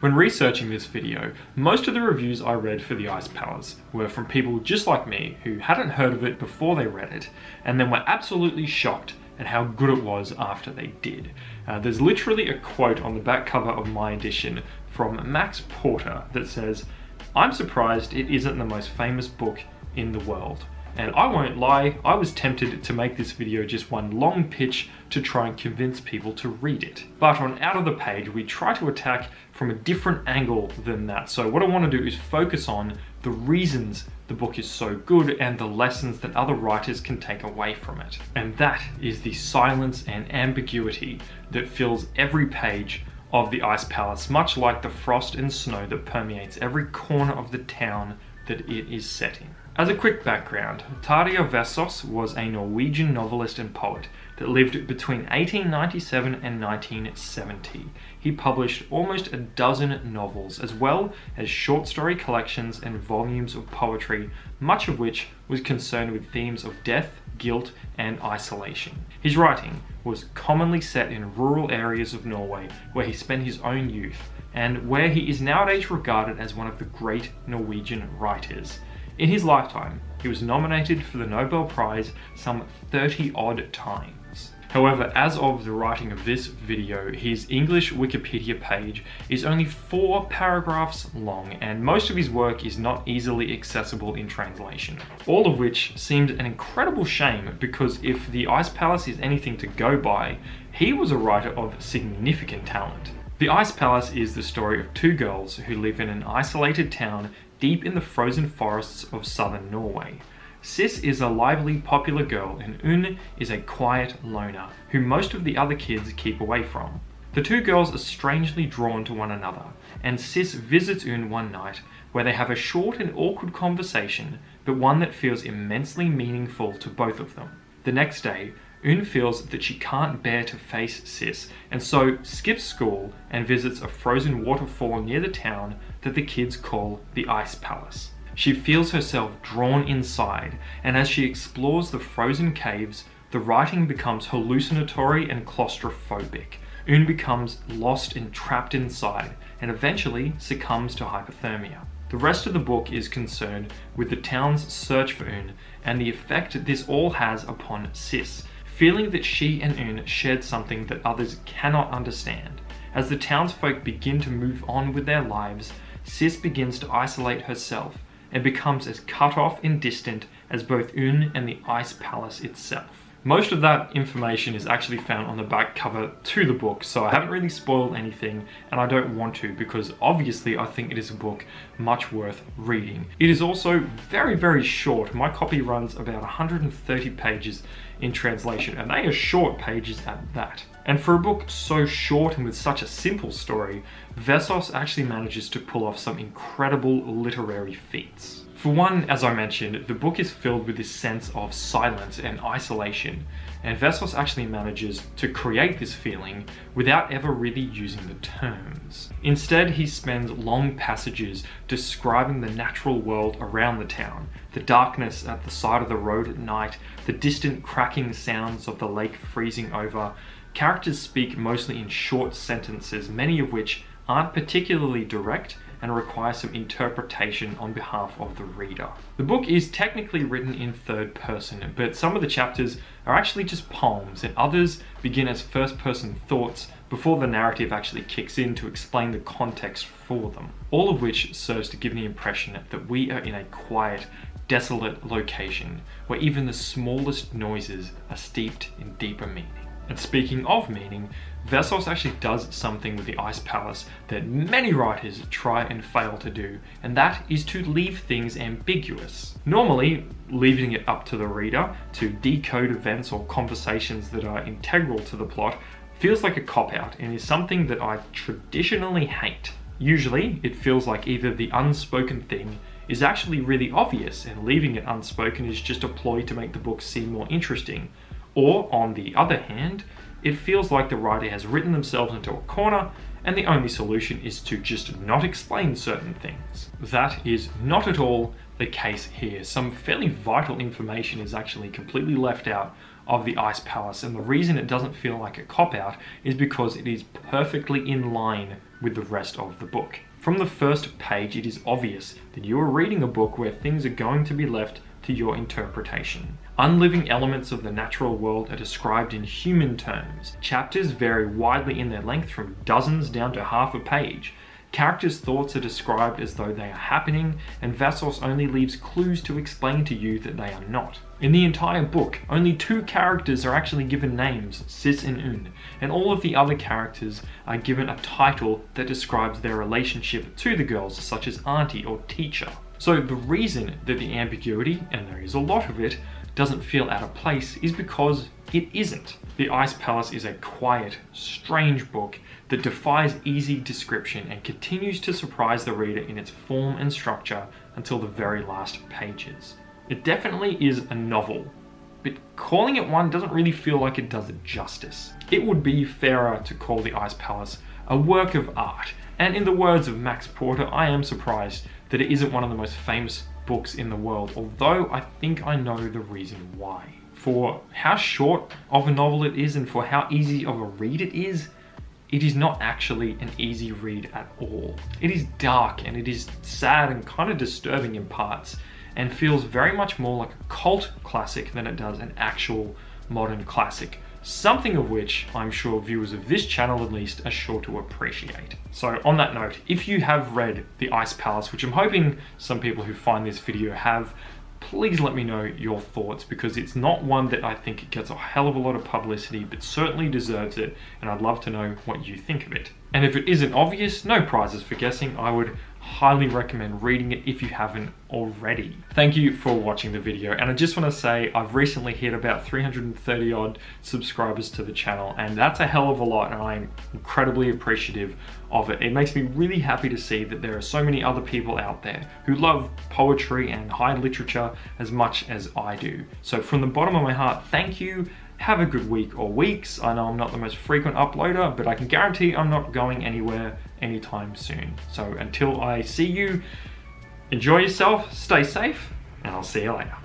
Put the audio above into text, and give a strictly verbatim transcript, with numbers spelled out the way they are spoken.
When researching this video, most of the reviews I read for The Ice Palace were from people just like me who hadn't heard of it before they read it, and then were absolutely shocked at how good it was after they did. Uh, there's literally a quote on the back cover of my edition from Max Porter that says, "I'm surprised it isn't the most famous book in the world." And I won't lie, I was tempted to make this video just one long pitch to try and convince people to read it. But on Out of the Page, we try to attack from a different angle than that. So what I want to do is focus on the reasons the book is so good and the lessons that other writers can take away from it. And that is the silence and ambiguity that fills every page of The Ice Palace, much like the frost and snow that permeates every corner of the town that it is set in. As a quick background, Tarjei Vesaas was a Norwegian novelist and poet that lived between eighteen ninety-seven and nineteen seventy. He published almost a dozen novels, as well as short story collections and volumes of poetry, much of which was concerned with themes of death, guilt, and isolation. His writing was commonly set in rural areas of Norway, where he spent his own youth, and where he is nowadays regarded as one of the great Norwegian writers. In his lifetime, he was nominated for the Nobel Prize some thirty odd times. However, as of the writing of this video, his English Wikipedia page is only four paragraphs long, and most of his work is not easily accessible in translation. All of which seemed an incredible shame, because if The Ice Palace is anything to go by, he was a writer of significant talent. The Ice Palace is the story of two girls who live in an isolated town deep in the frozen forests of southern Norway. Sis is a lively, popular girl, and Unn is a quiet loner, who most of the other kids keep away from. The two girls are strangely drawn to one another, and Sis visits Unn one night, where they have a short and awkward conversation, but one that feels immensely meaningful to both of them. The next day, Unn feels that she can't bear to face Sis, and so skips school and visits a frozen waterfall near the town that the kids call the Ice Palace. She feels herself drawn inside, and as she explores the frozen caves, the writing becomes hallucinatory and claustrophobic. Unn becomes lost and trapped inside, and eventually succumbs to hypothermia. The rest of the book is concerned with the town's search for Unn, and the effect this all has upon Sis, feeling that she and Unn shared something that others cannot understand. As the townsfolk begin to move on with their lives, Sis begins to isolate herself and becomes as cut off and distant as both Unn and the Ice Palace itself. Most of that information is actually found on the back cover to the book, so I haven't really spoiled anything, and I don't want to, because obviously I think it is a book much worth reading. It is also very, very short. My copy runs about one hundred thirty pages in translation, and they are short pages at that. And for a book so short and with such a simple story, Vesaas actually manages to pull off some incredible literary feats. For one, as I mentioned, the book is filled with this sense of silence and isolation, and Vesaas actually manages to create this feeling without ever really using the terms. Instead, he spends long passages describing the natural world around the town, the darkness at the side of the road at night, the distant cracking sounds of the lake freezing over. Characters speak mostly in short sentences, many of which aren't particularly direct and require some interpretation on behalf of the reader. The book is technically written in third person, but some of the chapters are actually just poems, and others begin as first-person thoughts before the narrative actually kicks in to explain the context for them. All of which serves to give the impression that we are in a quiet, desolate location, where even the smallest noises are steeped in deeper meaning. And speaking of meaning, Vesaas actually does something with the Ice Palace that many writers try and fail to do, and that is to leave things ambiguous. Normally, leaving it up to the reader to decode events or conversations that are integral to the plot feels like a cop-out and is something that I traditionally hate. Usually, it feels like either the unspoken thing is actually really obvious, and leaving it unspoken is just a ploy to make the book seem more interesting. Or, on the other hand, it feels like the writer has written themselves into a corner, and the only solution is to just not explain certain things. That is not at all the case here. Some fairly vital information is actually completely left out of The Ice Palace, and the reason it doesn't feel like a cop-out is because it is perfectly in line with the rest of the book. From the first page, it is obvious that you are reading a book where things are going to be left to your interpretation. Unliving elements of the natural world are described in human terms. Chapters vary widely in their length from dozens down to half a page. Characters' thoughts are described as though they are happening, and Vesaas only leaves clues to explain to you that they are not. In the entire book, only two characters are actually given names, Sis and Un, and all of the other characters are given a title that describes their relationship to the girls, such as auntie or teacher. So the reason that the ambiguity, and there is a lot of it, doesn't feel out of place is because it isn't. The Ice Palace is a quiet, strange book that defies easy description and continues to surprise the reader in its form and structure until the very last pages. It definitely is a novel, but calling it one doesn't really feel like it does it justice. It would be fairer to call The Ice Palace a work of art, and in the words of Max Porter, I am surprised that it isn't one of the most famous books in the world, although I think I know the reason why. For how short of a novel it is and for how easy of a read it is, it is not actually an easy read at all. It is dark and it is sad and kind of disturbing in parts, and feels very much more like a cult classic than it does an actual modern classic, something of which I'm sure viewers of this channel at least are sure to appreciate. So on that note, if you have read The Ice Palace, which I'm hoping some people who find this video have, please let me know your thoughts, because it's not one that I think gets a hell of a lot of publicity, but certainly deserves it, and I'd love to know what you think of it. And if it isn't obvious, no prizes for guessing. I would highly recommend reading it if you haven't already. Thank you for watching the video, and I just want to say I've recently hit about three hundred thirty odd subscribers to the channel, and that's a hell of a lot, and I'm incredibly appreciative of it. It makes me really happy to see that there are so many other people out there who love poetry and high literature as much as I do. So from the bottom of my heart, thank you. Have a good week or weeks. I know I'm not the most frequent uploader, but I can guarantee I'm not going anywhere anytime soon. So until I see you, enjoy yourself, stay safe, and I'll see you later.